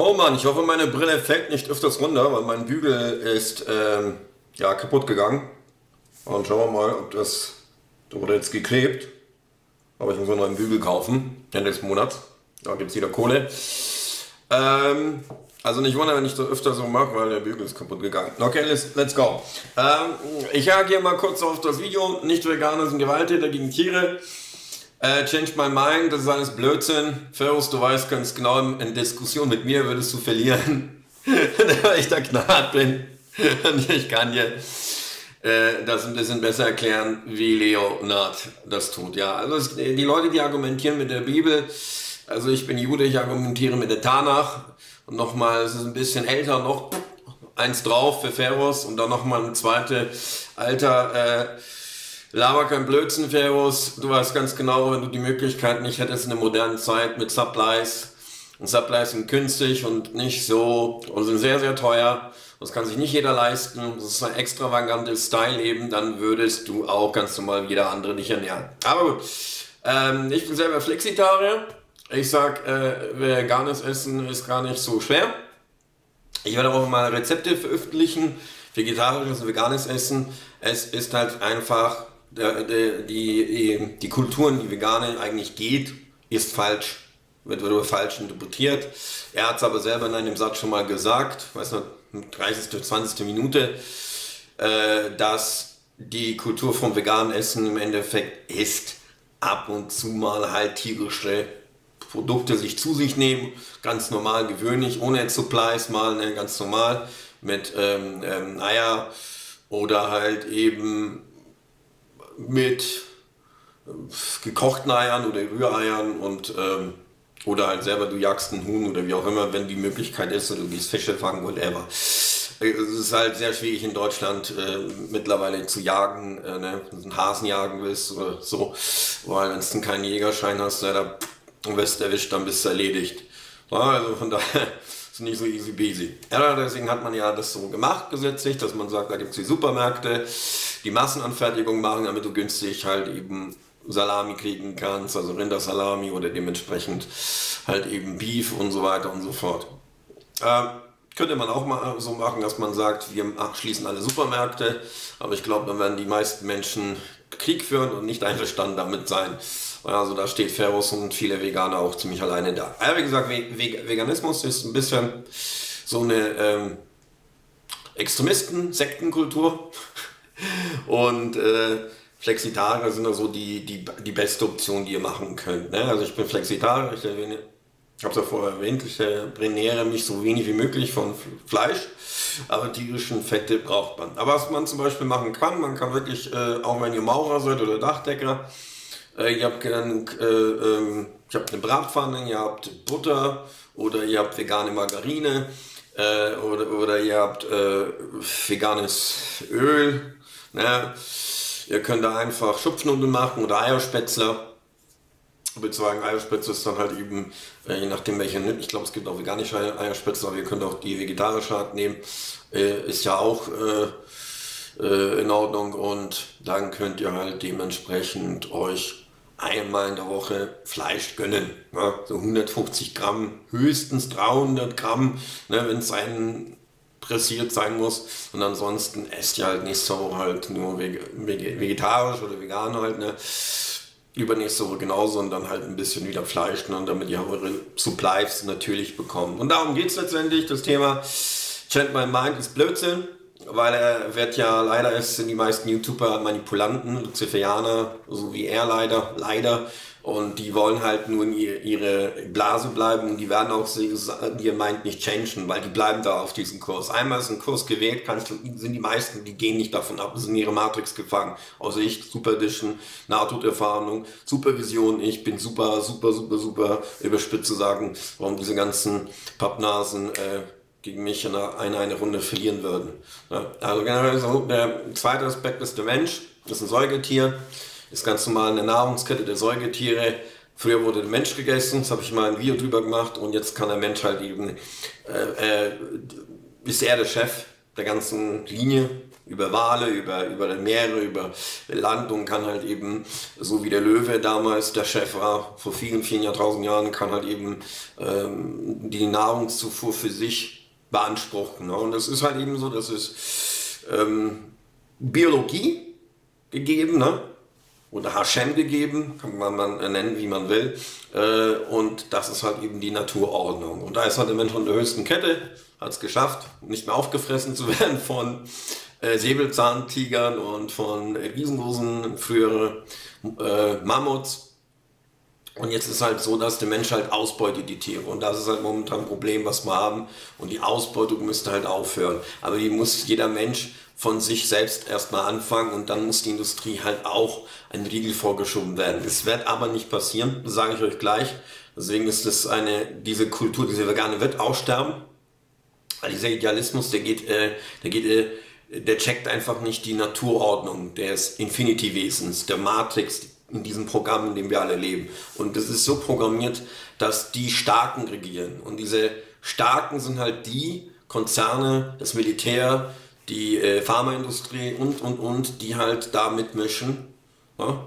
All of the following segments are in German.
Oh Mann, ich hoffe, meine Brille fällt nicht öfters runter, weil mein Bügel ist ja, kaputt gegangen. Und schauen wir mal, ob das... Da wurde jetzt geklebt. Aber ich muss einen neuen Bügel kaufen, Ende des Monats. Da gibt es wieder Kohle. Also nicht wundern, wenn ich das öfter so mache, weil der Bügel ist kaputt gegangen. Okay, let's go. Ich hake hier mal kurz auf das Video. Nicht-Veganer sind Gewalttäter gegen Tiere. Change my mind, das ist alles Blödsinn. Ferus, du weißt ganz genau, in Diskussion mit mir würdest du verlieren. Weil ich da knallhart bin. Und ich kann dir das ein bisschen besser erklären, wie Leonard das tut. Ja, also die Leute, die argumentieren mit der Bibel, also ich bin Jude, ich argumentiere mit der Tanach. Und nochmal, es ist ein bisschen älter, noch eins drauf für Pharos und dann nochmal ein zweites Alter. Lava kein Blödsinn, Ferus. Du weißt ganz genau, wenn du die Möglichkeit nicht hättest in der modernen Zeit mit Supplies. Und Supplies sind günstig und nicht so und sind sehr, sehr teuer. Das kann sich nicht jeder leisten. Das ist ein extravagantes Style-Leben. Dann würdest du auch ganz normal wie jeder andere dich ernähren. Aber gut, ich bin selber Flexitarier. Ich sag, veganes Essen ist gar nicht so schwer. Ich werde auch mal Rezepte veröffentlichen. Vegetarisches und veganes Essen. Es ist halt einfach... Die Kultur, in die Veganer eigentlich geht, ist falsch, wird falsch interpretiert. Er hat es aber selber in einem Satz schon mal gesagt, weiß nicht, 30. 20. Minute, dass die Kultur vom veganen Essen im Endeffekt ist, ab und zu mal halt tierische Produkte zu sich nehmen, ganz normal, gewöhnlich, ohne Supplies, mal ne, ganz normal, mit Eier oder halt eben mit gekochten Eiern oder Rühreiern und oder halt selber, du jagst einen Huhn oder wie auch immer, wenn die Möglichkeit ist, oder du gehst Fische fangen, whatever. Es ist halt sehr schwierig in Deutschland mittlerweile zu jagen, ne? Wenn du einen Hasen jagen willst oder so, weil wenn du keinen Jägerschein hast, da wirst du erwischt, dann bist du erledigt. Ja, also von daher ist nicht so easy peasy. Ja, deswegen hat man ja das so gemacht gesetzlich, dass man sagt, da gibt es die Supermärkte, die Massenanfertigung machen, damit du günstig halt eben Salami kriegen kannst, also Rindersalami oder dementsprechend halt eben Beef und so weiter und so fort. Könnte man auch mal so machen, dass man sagt, wir schließen alle Supermärkte, aber ich glaube, dann werden die meisten Menschen Krieg führen und nicht einverstanden damit sein. Also da steht Ferus und viele Veganer auch ziemlich alleine da. Aber wie gesagt, Veganismus ist ein bisschen so eine Extremisten-Sektenkultur. Und Flexitarier sind da so die beste Option, die ihr machen könnt. Ne? Also ich bin Flexitarier, ich habe es ja vorher erwähnt, ich ernähre mich so wenig wie möglich von Fleisch, aber tierischen Fette braucht man. Aber was man zum Beispiel machen kann, man kann wirklich, auch wenn ihr Maurer seid oder Dachdecker, ihr habt genug, ich habe eine Bratpfanne, ihr habt Butter oder ihr habt vegane Margarine oder ihr habt veganes Öl. Ne? Ihr könnt da einfach Schupfnudeln machen oder Eierspätzle. Ich würde sagen, Eierspätzle ist dann halt eben, je nachdem welche, ich glaube es gibt auch veganische Eierspätzle, aber ihr könnt auch die vegetarische Art nehmen, ist ja auch in Ordnung und dann könnt ihr halt dementsprechend euch einmal in der Woche Fleisch gönnen. Ne? So 150 Gramm, höchstens 300 Gramm, ne, wenn es einen pressiert sein muss. Und ansonsten esst ihr halt nächste Woche halt nur vegetarisch oder vegan halt. Ne? Übernächste Woche genauso und dann halt ein bisschen wieder Fleisch, ne? Damit ihr eure Supplies natürlich bekommt. Und darum geht es letztendlich. Das Thema Change My Mind ist Blödsinn, weil er wird ja, leider sind die meisten YouTuber Manipulanten, Luziferianer, so wie er leider. Und die wollen halt nur in ihre Blase bleiben und die werden auch ihr Mind nicht changen, weil die bleiben da auf diesem Kurs. Einmal ist ein Kurs gewählt, sind die meisten, die gehen nicht davon ab, sind in ihre Matrix gefangen. Außer ich, Supervision, Nahtoderfahrung, Supervision, ich bin super, super, super, super überspitzt zu sagen, warum diese ganzen Pappnasen gegen mich in einer Runde verlieren würden. Also generell so, der zweite Aspekt ist der Mensch, das ist ein Säugetier, ist ganz normal eine Nahrungskette der Säugetiere. Früher wurde der Mensch gegessen, das habe ich mal ein Video drüber gemacht und jetzt kann der Mensch halt eben, ist er der Chef der ganzen Linie, über Wale, über Meere, über Land und kann halt eben, so wie der Löwe damals der Chef war, vor vielen, vielen Jahrtausend Jahren, kann halt eben die Nahrungszufuhr für sich beanspruchen. Ne? Und das ist halt eben so, dass es Biologie gegeben, ne? Oder Hashem gegeben, kann man nennen, wie man will. Und das ist halt eben die Naturordnung. Und da ist halt der Mensch von der höchsten Kette, hat es geschafft, nicht mehr aufgefressen zu werden von Säbelzahntigern und von riesengroßen frühere Mammuts. Und jetzt ist halt so, dass der Mensch halt ausbeutet die Tiere. Und das ist halt momentan ein Problem, was wir haben. Und die Ausbeutung müsste halt aufhören. Aber die muss jeder Mensch von sich selbst erstmal anfangen und dann muss die Industrie halt auch ein Riegel vorgeschoben werden. Es wird aber nicht passieren, sage ich euch gleich. Deswegen ist es diese Kultur, diese vegane wird aussterben. Weil dieser Idealismus, der checkt einfach nicht die Naturordnung des Infinity-Wesens, der Matrix in diesem Programm, in dem wir alle leben. Und das ist so programmiert, dass die Starken regieren. Und diese Starken sind halt die Konzerne, das Militär, die Pharmaindustrie und, die halt da mitmischen. Ne?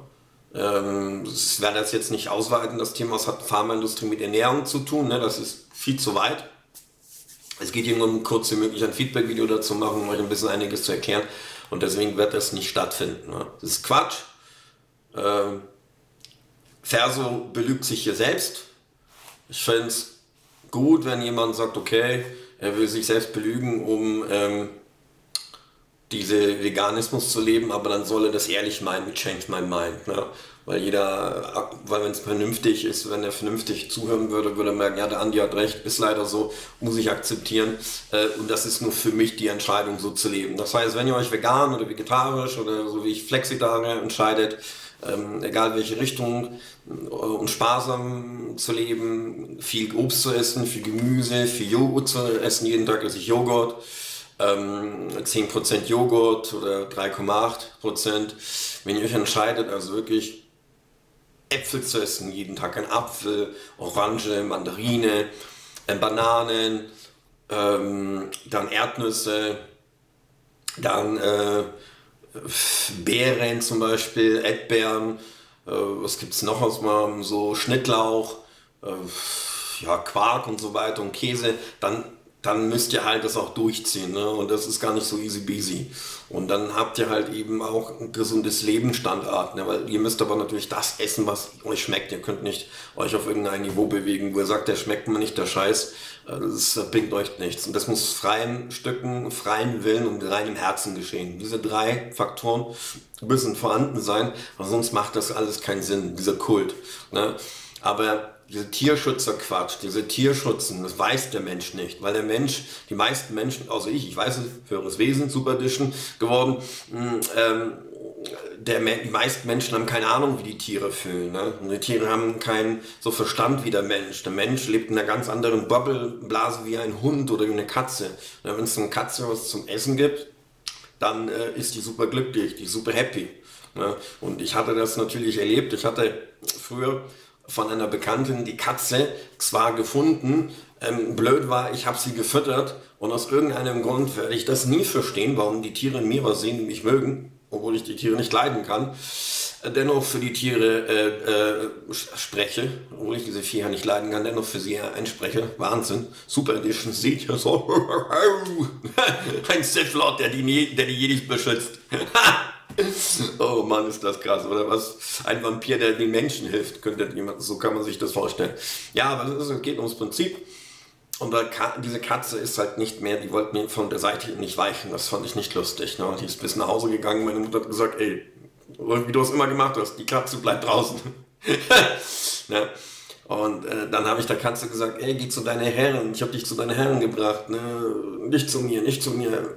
Ich werde das jetzt nicht ausweiten, das Thema, es hat Pharmaindustrie mit Ernährung zu tun, ne? Das ist viel zu weit. Es geht hier nur um kurz wie möglich ein Feedback-Video dazu machen, um euch ein bisschen einiges zu erklären und deswegen wird das nicht stattfinden. Ne? Das ist Quatsch. Verso belügt sich hier selbst. Ich finde es gut, wenn jemand sagt, okay, er will sich selbst belügen, um diesen Veganismus zu leben, aber dann soll er das ehrlich meinen mit Change My Mind. Ne? Weil wenn es vernünftig ist, wenn er vernünftig zuhören würde, würde er merken, ja, der Andi hat recht, ist leider so, muss ich akzeptieren. Und das ist nur für mich die Entscheidung, so zu leben. Das heißt, wenn ihr euch vegan oder vegetarisch oder so wie ich flexitarisch entscheidet, egal welche Richtung, und sparsam zu leben, viel Obst zu essen, viel Gemüse, viel Joghurt zu essen, jeden Tag esse ich Joghurt, 10% Joghurt oder 3,8%, wenn ihr euch entscheidet, also wirklich Äpfel zu essen, jeden Tag ein Apfel, Orange, Mandarine, Bananen, dann Erdnüsse, dann Beeren zum Beispiel, Erdbeeren, was gibt es noch aus meinem, so Schnittlauch, ja, Quark und so weiter und Käse, dann müsst ihr halt das auch durchziehen, ne? Und das ist gar nicht so easy peasy. Und dann habt ihr halt eben auch ein gesundes Lebensstandard, ne? Weil ihr müsst aber natürlich das essen, was euch schmeckt. Ihr könnt nicht euch auf irgendein Niveau bewegen, wo ihr sagt, der schmeckt mir nicht, der Scheiß, das bringt euch nichts. Und das muss freien Stücken, freien Willen und reinem Herzen geschehen. Diese drei Faktoren müssen vorhanden sein, weil sonst macht das alles keinen Sinn, dieser Kult, ne? Aber diese Tierschützer-Quatsch, diese Tierschützen, das weiß der Mensch nicht, weil der Mensch, die meisten Menschen, außer ich weiß es, höheres Wesen, Super Edition geworden, die meisten Menschen haben keine Ahnung, wie die Tiere fühlen. Ne? Und die Tiere haben keinen so Verstand wie der Mensch. Der Mensch lebt in einer ganz anderen Bubbleblase wie ein Hund oder wie eine Katze. Wenn es eine Katze was zum Essen gibt, dann ist die super glücklich, die super happy. Ne? Und ich hatte das natürlich erlebt. Ich hatte früher von einer Bekannten die Katze zwar gefunden, blöd war, ich habe sie gefüttert und aus irgendeinem Grund werde ich das nie verstehen, warum die Tiere in mir was sehen, die mich mögen, obwohl ich die Tiere nicht leiden kann, dennoch für die Tiere spreche, obwohl ich diese Viecher nicht leiden kann, dennoch für sie einspreche, Wahnsinn, Super Edition, seht ihr so, ein Sith Lord, der die Jedis beschützt. Oh Mann, ist das krass, oder was? Ein Vampir, der den Menschen hilft, könnte jemand, so kann man sich das vorstellen. Ja, aber es geht ums Prinzip. Und diese Katze ist halt nicht mehr, die wollte mir von der Seite nicht weichen, das fand ich nicht lustig. Ne? Die ist bis nach Hause gegangen, meine Mutter hat gesagt, ey, wie du es immer gemacht hast, die Katze bleibt draußen. Ne? Und dann habe ich der Katze gesagt, ey, geh zu deiner Herren, ich habe dich zu deiner Herren gebracht, ne? nicht zu mir.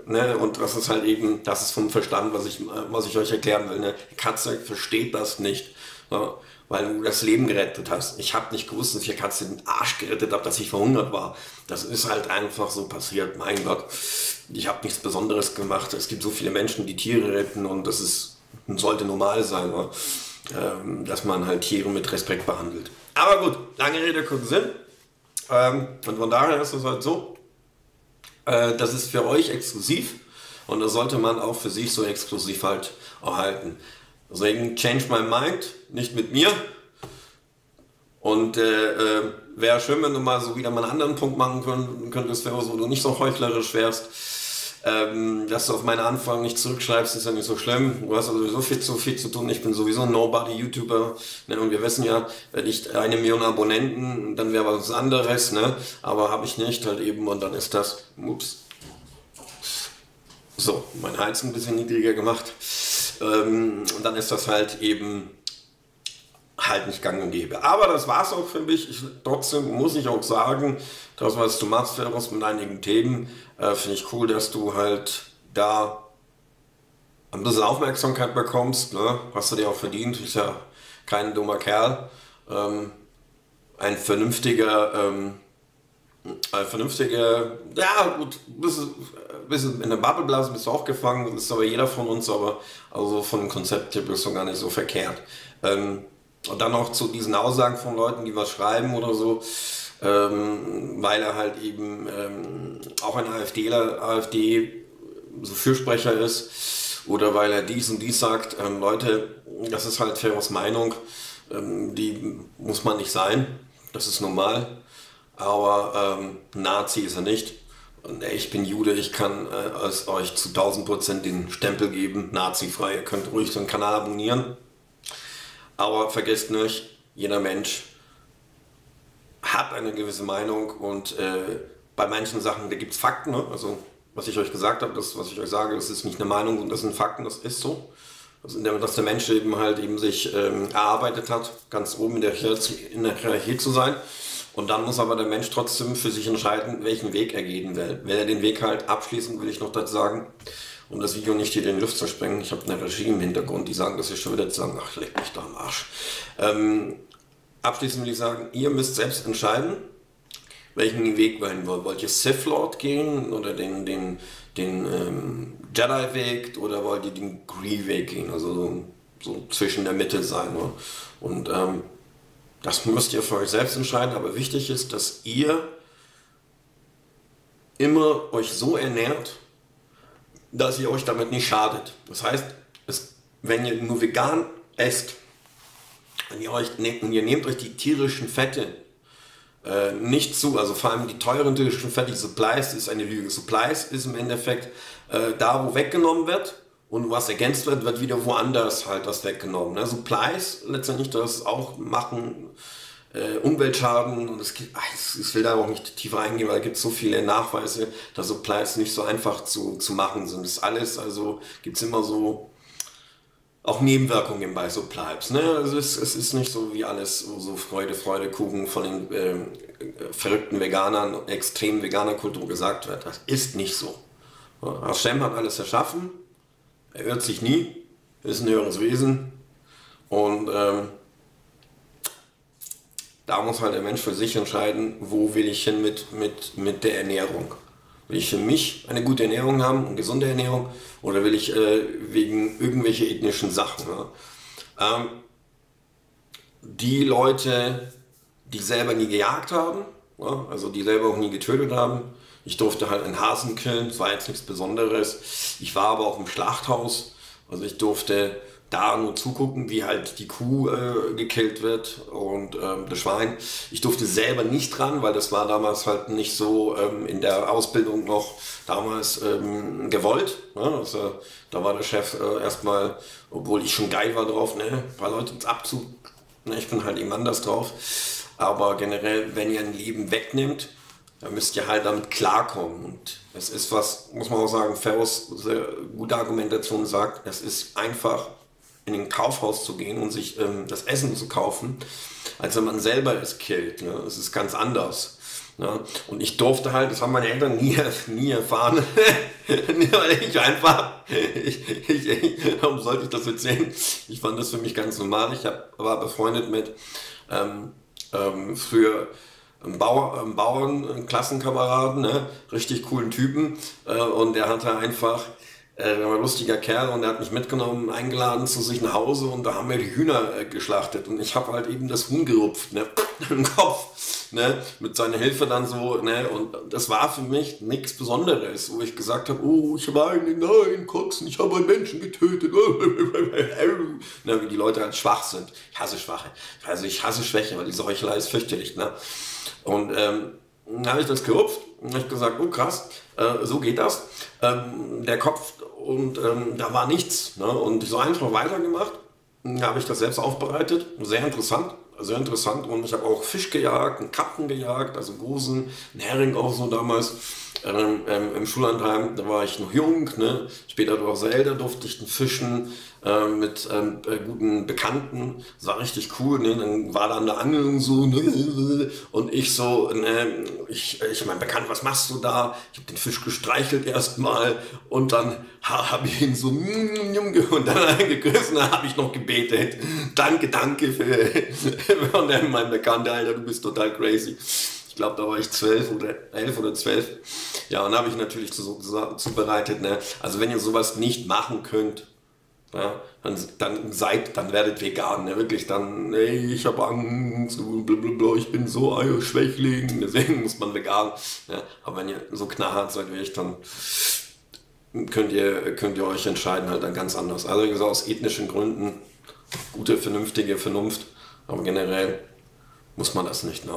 Ne? Und das ist halt eben, das ist vom Verstand, was ich euch erklären will. Ne? Die Katze versteht das nicht, ne? Weil du das Leben gerettet hast. Ich habe nicht gewusst, dass ich der Katze den Arsch gerettet habe, dass ich verhungert war. Das ist halt einfach so passiert, mein Gott, ich habe nichts Besonderes gemacht. Es gibt so viele Menschen, die Tiere retten und das ist, sollte normal sein, ne? Dass man halt Tiere mit Respekt behandelt. Aber gut, lange Rede, kurzer Sinn. Und von daher ist es halt so, das ist für euch exklusiv. Und das sollte man auch für sich so exklusiv halt auch halten. Deswegen change my mind, nicht mit mir. Und wäre schön, wenn du mal so wieder mal einen anderen Punkt machen könntest, wo du nicht so heuchlerisch wärst. Dass du auf meine Anfragen nicht zurückschreibst, ist ja nicht so schlimm. Du hast also so viel zu tun. Ich bin sowieso ein Nobody-YouTuber. Ne? Und wir wissen ja, wenn ich 1 Million Abonnenten, dann wäre was anderes. Ne? Aber habe ich nicht halt eben. Und dann ist das, ups, so, mein Hals ein bisschen niedriger gemacht. Und dann ist das halt eben halt nicht gang und gäbe. Aber das war es auch für mich. Trotzdem muss ich auch sagen, das, was du machst, Ferus, mit einigen Themen, finde ich cool, dass du halt da ein bisschen Aufmerksamkeit bekommst, ne? Hast du dir auch verdient, ist ja kein dummer Kerl. Ein vernünftiger, ja gut, bisschen in der Bubbleblase bist du auch gefangen, ist aber jeder von uns, aber also vom Konzepttipp ist so gar nicht so verkehrt. Und dann auch zu diesen Aussagen von Leuten, die was schreiben oder so, weil er halt eben auch ein AfD-Fürsprecher ist oder weil er dies und dies sagt. Leute, das ist halt Ferus Meinung, die muss man nicht sein, das ist normal, aber Nazi ist er nicht. Und ich bin Jude, ich kann es euch zu 1000% den Stempel geben, nazifrei, ihr könnt ruhig den Kanal abonnieren. Aber vergesst nicht, jeder Mensch hat eine gewisse Meinung und bei manchen Sachen, da gibt es Fakten, ne? Also was ich euch gesagt habe, das, was ich euch sage, das ist nicht eine Meinung und das sind Fakten, das ist so. Also, dass der Mensch eben halt eben sich erarbeitet hat, ganz oben in der Hierarchie zu sein. Und dann muss aber der Mensch trotzdem für sich entscheiden, welchen Weg er gehen will. Wenn er den Weg halt abschließen, will ich noch dazu sagen, um das Video nicht hier in die Luft zu sprengen. Ich habe eine Regie im Hintergrund, die sagen, dass ich schon wieder sagen, ach, leg mich da am Arsch. Abschließend will ich sagen, ihr müsst selbst entscheiden, welchen Weg wir hin wollt. Wollt ihr Sith Lord gehen oder den Jedi-Weg oder wollt ihr den Greave-Weg gehen? Also so zwischen der Mitte sein. Ne? Und das müsst ihr für euch selbst entscheiden, aber wichtig ist, dass ihr immer euch so ernährt, dass ihr euch damit nicht schadet. Das heißt, wenn ihr nur vegan esst, und ihr nehmt euch die tierischen Fette nicht zu, also vor allem die teuren tierischen Fette, die Supplies, ist eine Lüge. Supplies ist im Endeffekt da, wo weggenommen wird, und was ergänzt wird, wird wieder woanders halt das weggenommen. Ne? Supplies, letztendlich das auch machen, Umweltschaden, und ich will da auch nicht tiefer eingehen, weil es gibt so viele Nachweise, dass Supplies nicht so einfach zu machen sind. Das ist alles, also gibt es immer so auch Nebenwirkungen bei Supplies. Ne? Also es ist nicht so wie alles so Freude, Kuchen von den verrückten Veganern, extremen Veganerkultur gesagt wird. Das ist nicht so. Hashem hat alles erschaffen. Er irrt sich nie, ist ein höheres Wesen, und da muss halt der Mensch für sich entscheiden, wo will ich hin mit der Ernährung. Will ich für mich eine gute Ernährung haben, eine gesunde Ernährung, oder will ich wegen irgendwelche ethnischen Sachen? Ne? Die Leute, die selber nie gejagt haben, ne? Also die selber auch nie getötet haben. Ich durfte halt einen Hasen killen, das war jetzt nichts Besonderes. Ich war aber auch im Schlachthaus, also ich durfte da nur zugucken, wie halt die Kuh gekillt wird und das Schwein. Ich durfte selber nicht ran, weil das war damals halt nicht so in der Ausbildung noch damals gewollt. Ne? Also, da war der Chef erstmal, obwohl ich schon geil war drauf, ne? Ein paar Leute ins Abzug, ne? Ich bin halt eben anders drauf. Aber generell, wenn ihr ein Leben wegnimmt, da müsst ihr halt damit klarkommen, und es ist was, muss man auch sagen, Ferus, sehr gute Argumentation sagt, es ist einfach in ein Kaufhaus zu gehen und sich das Essen zu kaufen, als wenn man selber es killt, ne? Es ist ganz anders. Ne? Und ich durfte halt, das haben meine Eltern nie erfahren, weil ich einfach, warum sollte ich das erzählen? Ich fand das für mich ganz normal, ich war befreundet mit früher Bauern, einen Klassenkameraden, ne? Richtig coolen Typen, und der hatte einfach, der war ein lustiger Kerl, und der hat mich mitgenommen, eingeladen zu sich nach Hause, und da haben wir die Hühner geschlachtet, und ich habe halt eben das Huhn gerupft, ne? im Kopf, ne, mit seiner Hilfe dann so, ne, und das war für mich nichts Besonderes, wo ich gesagt habe, oh, ich weine, nein, Kotzen, ich habe einen Menschen getötet, ne, wie die Leute halt schwach sind. Ich hasse Schwache, also ich hasse Schwäche, weil die Seuchelei ist fürchterlich, ne, und, dann habe ich das gerupft und habe gesagt, oh krass, so geht das, der Kopf, und da war nichts, ne? Und so einfach weitergemacht, dann habe ich das selbst aufbereitet, sehr interessant und ich habe auch Fisch gejagt, einen Karpfen gejagt, also Gosen, einen Hering auch so damals, im Schullandheim, da war ich noch jung, ne? Später auch sehr älter, durfte ich den Fischen mit guten Bekannten, das war richtig cool, ne? Dann war da an der Angel so, ne? Und ich so, ne? ich mein Bekannt, was machst du da? Ich habe den Fisch gestreichelt erstmal und dann habe ich ihn so und dann eingegriffen, dann habe ich noch gebetet, danke, danke für und dann mein Bekannter, Alter, du bist total crazy. Ich glaube, da war ich 11 oder 12. Ja, und habe ich natürlich zubereitet, ne? Also wenn ihr sowas nicht machen könnt, ja, dann werdet vegan, ne? Wirklich, dann, ey, ich habe Angst, blablabla, ich bin so Schwächling, deswegen muss man vegan, ja? Aber wenn ihr so knallhart seid wie ich, dann könnt ihr euch entscheiden, halt dann ganz anders. Also wie gesagt, aus ethnischen Gründen, gute, vernünftige Vernunft, aber generell muss man das nicht, ne?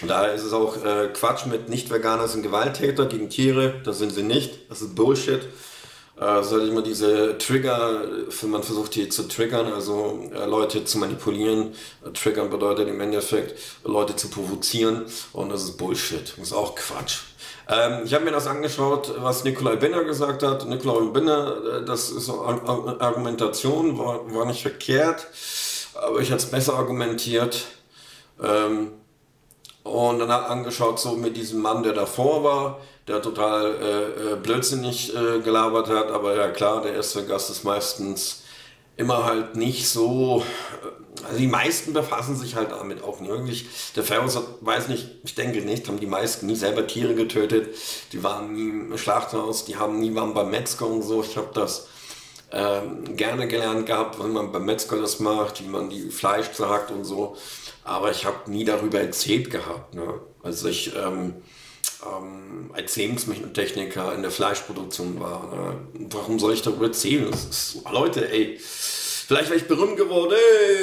Und daher ist es auch Quatsch mit Nicht-Veganer sind Gewalttäter gegen Tiere, das sind sie nicht, das ist Bullshit. Es halt immer diese Trigger, man versucht die zu triggern, also Leute zu manipulieren. Triggern bedeutet im Endeffekt, Leute zu provozieren, und das ist Bullshit, das ist auch Quatsch. Ich habe mir das angeschaut, was Nikolai Binner gesagt hat. Nikolai Binner, das ist Argumentation, war nicht verkehrt, aber ich hätte es besser argumentiert. Und dann hat angeschaut, so mit diesem Mann, der davor war, der total blödsinnig gelabert hat, aber ja klar, der erste Gast ist meistens immer halt nicht so, also die meisten befassen sich halt damit auch nicht wirklich. Der Ferus hat, weiß nicht, ich denke nicht, haben die meisten nie selber Tiere getötet, die waren nie im Schlachthaus, die haben nie waren beim Metzger und so. Ich habe das gerne gelernt gehabt, wenn man beim Metzger das macht, wie man die Fleisch sagt und so. Aber ich habe nie darüber erzählt gehabt, ne? Also ich Erzählungsmechaniker in der Fleischproduktion war, ne? Warum soll ich darüber erzählen? Das ist so, Leute, ey, vielleicht wäre ich berühmt geworden,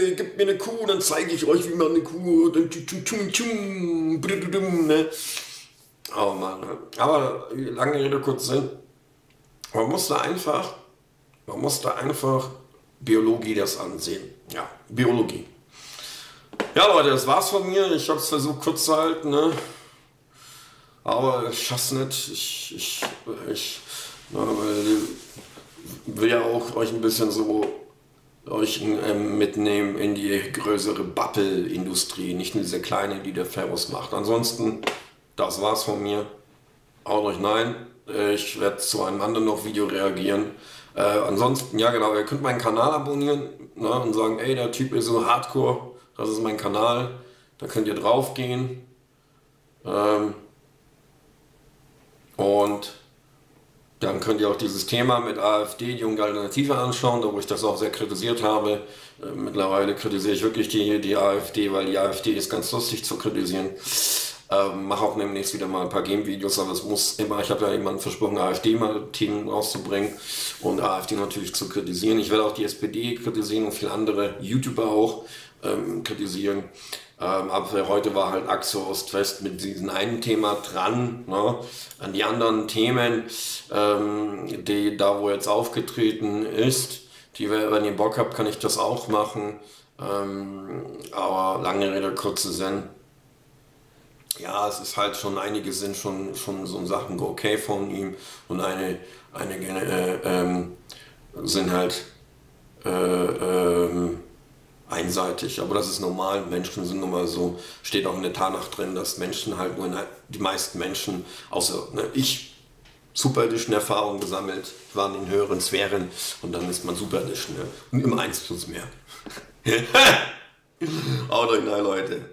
ey, gebt mir eine Kuh, dann zeige ich euch, wie man eine Kuh, ne? Oh Mann, ne? Aber lange Rede, kurzer Sinn, man muss da einfach Biologie das ansehen, ja, Biologie. Ja Leute, das war's von mir, ich habe es versucht kurz zu halten, ne? Aber ich schaff's nicht, ich will ja auch euch ein bisschen so mitnehmen in die größere Bubble-Industrie, nicht nur diese kleine, die der Ferus macht. Ansonsten, das war's von mir, haut euch nein, ich werde zu einem anderen noch Video reagieren. Ansonsten, ja genau, ihr könnt meinen Kanal abonnieren, ne, und sagen, ey, der Typ ist so hardcore. Das ist mein Kanal, da könnt ihr drauf gehen. Und dann könnt ihr auch dieses Thema mit AfD, die junge Alternative, anschauen, da wo ich das auch sehr kritisiert habe. Mittlerweile kritisiere ich wirklich die AfD, weil die AfD ist ganz lustig zu kritisieren. Mache auch demnächst wieder mal ein paar Game-Videos, aber es muss immer, ich habe ja jemanden versprochen, AfD mal Themen rauszubringen und AfD natürlich zu kritisieren. Ich werde auch die SPD kritisieren und viele andere YouTuber auch. Kritisieren. Aber heute war halt Axel Ost-West mit diesem einen Thema dran, ne? An die anderen Themen, die da wo jetzt aufgetreten ist, die, wenn ihr Bock habt, kann ich das auch machen. Aber lange Rede, kurzer Sinn. Ja, es ist halt schon, einige sind schon so Sachen okay von ihm und einige sind halt einseitig, aber das ist normal, Menschen sind nun mal so, steht auch in der Tarnacht drin, dass Menschen halt nur, die meisten Menschen, außer ne, ich, superirdischen Erfahrungen gesammelt, waren in höheren Sphären und dann ist man superirdisch, ne? Und im 1 plus mehr. Haut euch rein, Leute.